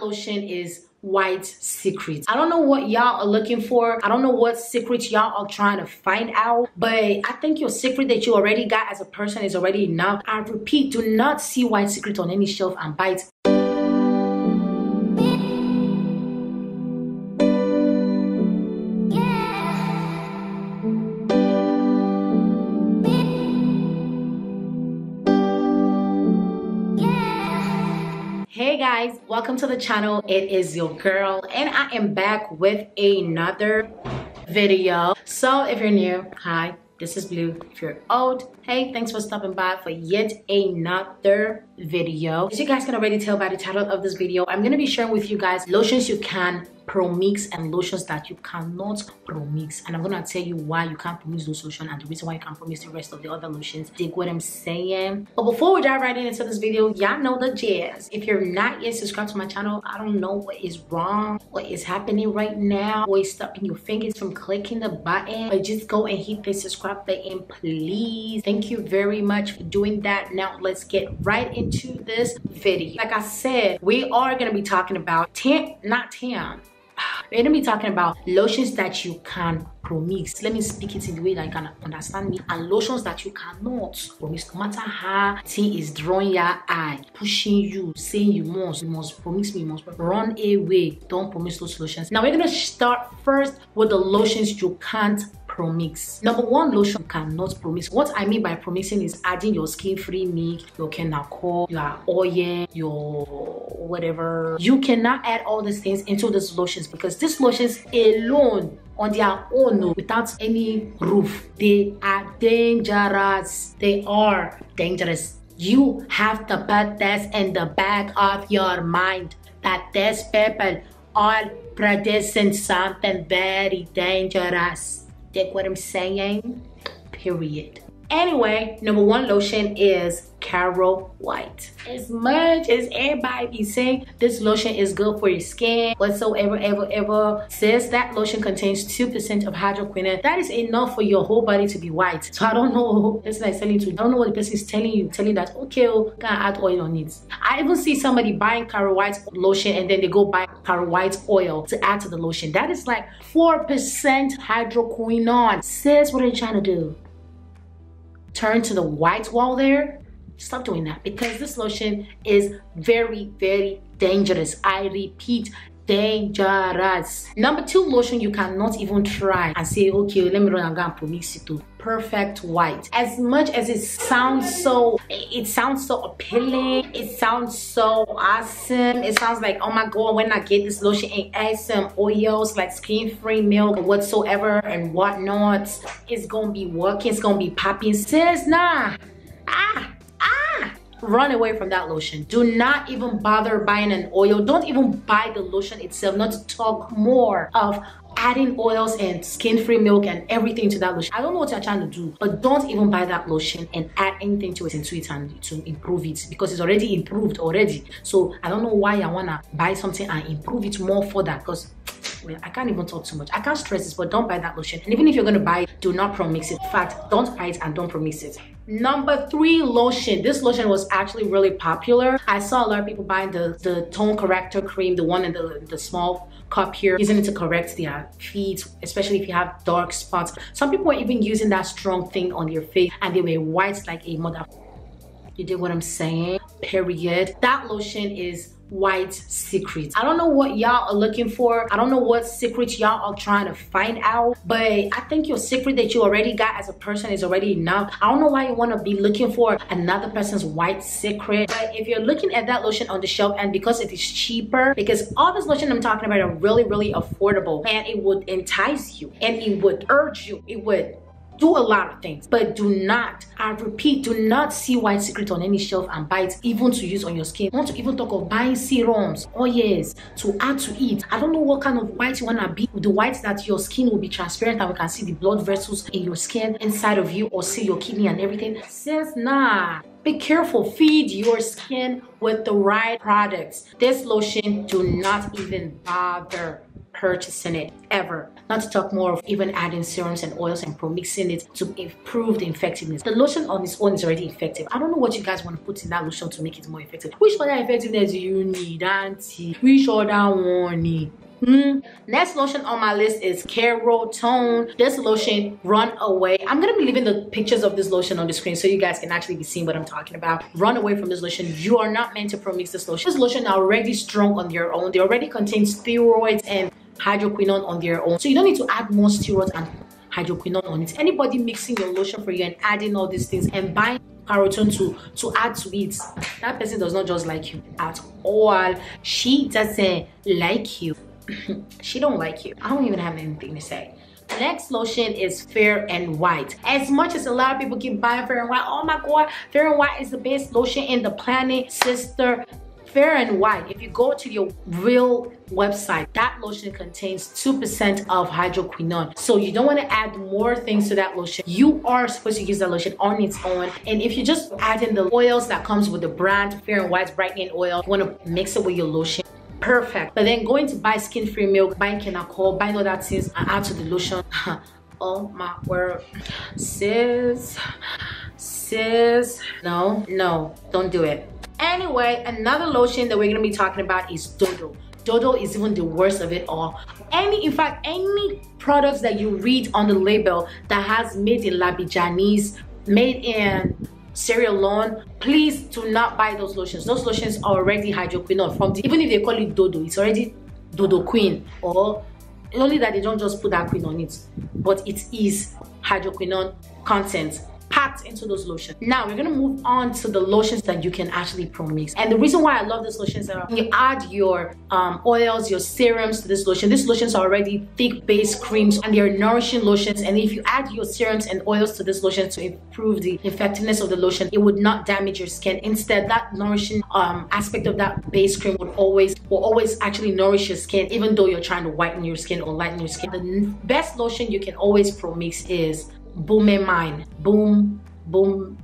that lotion is White Secret. I don't know what y'all are looking for. I don't know what secret y'all are trying to find out, but I think your secret that you already got as a person is already enough. I repeat, do not see White Secret on any shelf and buy it. Guys, welcome to the channel. It is your girl and I am back with another video. So if you're new, hi, this is Blue. If you're old, hey, thanks for stopping by for yet another video. As you guys can already tell by the title of this video, I'm gonna be sharing with you guys lotions you can promix and lotions that you cannot promix, and I'm gonna tell you why you can't promix those lotions and the reason why you can't promix the rest of the other lotions. Dig what I'm saying? But before we dive right into this video, y'all know the jazz. If you're not yet subscribed to my channel, I don't know what is wrong, what is happening right now, what is stopping your fingers from clicking the button, but just go and hit the subscribe button, please. Thank you very much for doing that. Now let's get right into this video. Like I said, we are gonna be talking about we're gonna be talking about lotions that you can promix. Let me speak it in the way that you can understand me. And lotions that you cannot promix, no matter how thing is drawing your eye, pushing you, saying you must promix me, you must run away. Don't promix those lotions. Now we're gonna start first with the lotions you can't promix. Number one lotion you cannot promix. What I mean by promixing is adding your skin-free milk, your kenako, your oil, your whatever. You cannot add all these things into these lotions because these lotions alone, on their own, without any roof, they are dangerous. They are dangerous. You have to put this in the back of your mind that these people are producing something very dangerous. Take what I'm saying, period. Anyway, number one lotion is Carol White. As much as everybody be saying this lotion is good for your skin whatsoever, ever says that lotion contains 2% of hydroquinone. That is enough for your whole body to be white. So I don't know, that's like telling you, I don't know what the person is telling you, telling that okay, you can add oil on it. I even see somebody buying Carol White lotion and then they go buy Carol White oil to add to the lotion. That is like 4% hydroquinone. Says what are you trying to do? Turn to the white wall there. Stop doing that because this lotion is very, very dangerous. I repeat, dangerous. Number two lotion you cannot even try and say okay, let me run and go and promix it to Perfect White. As much as it sounds so appealing, it sounds so awesome, it sounds like oh my god, when I get this lotion and add some oils like skin-free milk whatsoever and whatnot, it's gonna be working, it's gonna be popping. Sis, nah, run away from that lotion. Do not even bother buying an oil. Don't even buy the lotion itself, not to talk more of adding oils and skin-free milk and everything to that lotion. I don't know what you're trying to do, but don't even buy that lotion and add anything to it and to improve it because it's already improved already. So I don't know why I wanna buy something and improve it more for that because well, I can't even talk too much. I can't stress this, but don't buy that lotion. And even if you're gonna buy it, do not promix it. In fact, don't buy it and don't promix it. Number three lotion. This lotion was actually really popular. I saw a lot of people buying the tone corrector cream, the one in the small cup here, using it to correct their feet, especially if you have dark spots. Some people were even using that strong thing on your face and they were white like a mother. You did what I'm saying, period. That lotion is White Secret. I don't know what y'all are looking for. I don't know what secret y'all are trying to find out, but I think your secret that you already got as a person is already enough. I don't know why you want to be looking for another person's white secret. But if you're looking at that lotion on the shelf and because it is cheaper, because all this lotion I'm talking about are really affordable, and it would entice you and it would urge you, it would do a lot of things, but do not, I repeat, do not see White Secret on any shelf and buy it, even to use on your skin. Not to even talk of buying serums, oh yes, to add to it. I don't know what kind of white you wanna be, the white that your skin will be transparent and we can see the blood vessels in your skin inside of you or see your kidney and everything. Says nah. Be careful, feed your skin with the right products. This lotion, do not even bother. purchasing it ever. Not to talk more of even adding serums and oils and promixing it to improve the effectiveness. The lotion on its own is already effective. I don't know what you guys want to put in that lotion to make it more effective. Which other effectiveness do you need, auntie? Which other one need? Next lotion on my list is Kerotone. This lotion, Runaway. I'm gonna be leaving the pictures of this lotion on the screen so you guys can actually be seeing what I'm talking about. Run away from this lotion. You are not meant to promix this lotion. This lotion are already strong on their own. They already contain steroids and hydroquinone on their own, so you don't need to add more steroids and hydroquinone on it. Anybody mixing your lotion for you and adding all these things and buying Kerotone to add to it, that person does not just like you at all. She doesn't like you. She don't like you. I don't even have anything to say. The next lotion is Fair and White. As much as a lot of people keep buying Fair and White, oh my god, Fair and White is the best lotion in the planet, sister. Fair and White, if you go to your real website, that lotion contains 2% of hydroquinone, so you don't want to add more things to that lotion. You are supposed to use that lotion on its own. And if you just add in the oils that comes with the brand Fair and White's brightening oil, you want to mix it with your lotion, perfect. But then going to buy skin-free milk, buying canacol, buying other things and add to the lotion. Oh my word, sis, no, don't do it. Anyway, another lotion that we're gonna be talking about is Dodo. Dodo is even the worst of it all. In fact, any products that you read on the label that has made in Labijanese, made in Sierra Leone, please do not buy those lotions. Those lotions are already hydroquinone. Even if they call it Dodo, it's already Dodo Queen, or only that they don't just put that queen on it, but it is hydroquinone content packed into those lotions. Now we're gonna move on to the lotions that you can actually promix. And the reason why I love these lotions are you add your oils, your serums to this lotion. These lotions are already thick base creams and they're nourishing lotions. And if you add your serums and oils to this lotion to improve the effectiveness of the lotion, it would not damage your skin. Instead, that nourishing aspect of that base cream will always actually nourish your skin, even though you're trying to whiten your skin or lighten your skin. The best lotion you can always promix is Boomemine. Boomemine.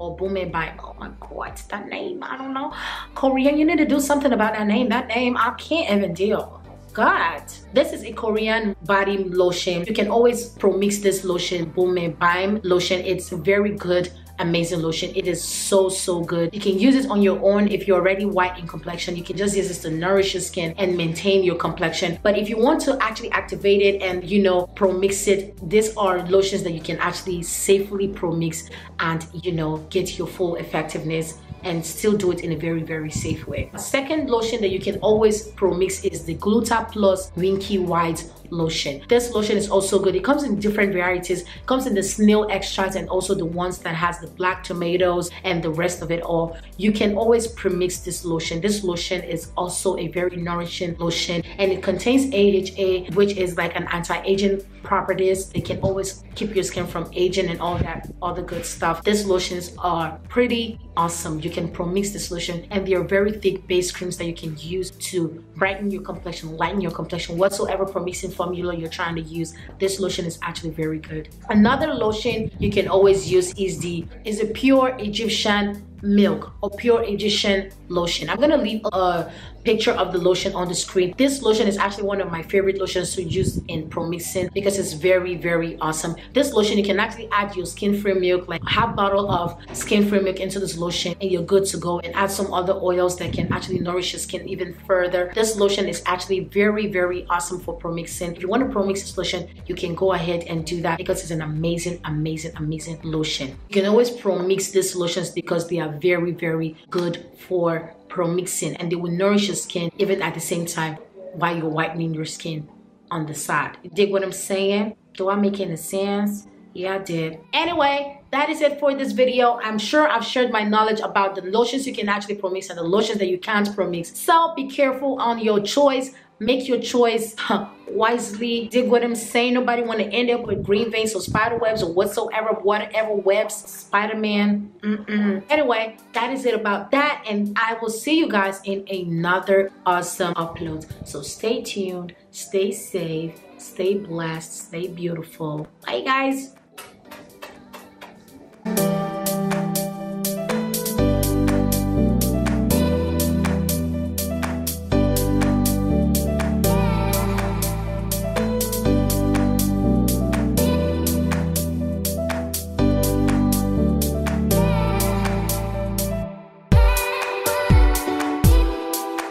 Oh my god, that name, I don't know. Korean, you need to do something about that name. That name, I can't even deal. God, this is a Korean body lotion. You can always promix this lotion, Boomemine lotion. It's very good, amazing lotion. It is so good. You can use it on your own. If you're already white in complexion, you can just use this to nourish your skin and maintain your complexion. But if you want to actually activate it and, you know, promix it, these are lotions that you can actually safely promix and, you know, get your full effectiveness and still do it in a very safe way. A second lotion that you can always promix is the Gluta Plus Winky White lotion. This lotion is also good. It comes in different varieties. It comes in the snail extracts and also the ones that has the black tomatoes and the rest of it all. You can always premix this lotion. This lotion is also a very nourishing lotion and it contains AHA, which is like an anti-aging properties. It can always keep your skin from aging and all that other good stuff. These lotions are pretty awesome. You can promix this lotion and they are very thick base creams that you can use to brighten your complexion, lighten your complexion, whatsoever promixing formula you're trying to use. This lotion is actually very good. Another lotion you can always use is a Pure Egyptian milk or Pure Egyptian lotion. I'm gonna leave a picture of the lotion on the screen. This lotion is actually one of my favorite lotions to use in promixing because it's very awesome. This lotion, you can actually add your skin-free milk, like half bottle of skin-free milk into this lotion and you're good to go, and add some other oils that can actually nourish your skin even further. This lotion is actually very awesome for promixing. If you want to promix this lotion, you can go ahead and do that because it's an amazing lotion. You can always promix these lotions because they are very good for promixing and they will nourish your skin even at the same time while you're whitening your skin on the side. You dig what I'm saying? Do I make any sense? Yeah, I did. Anyway, that is it for this video. I'm sure I've shared my knowledge about the lotions you can actually promix and the lotions that you can't promix. So be careful on your choice. Make your choice wisely. Dig what I'm saying? Nobody want to end up with green veins or spider webs or whatever webs, Spider-Man. Anyway, that is it about that. And I will see you guys in another awesome upload. So stay tuned, stay safe, stay blessed, stay beautiful. Bye, guys.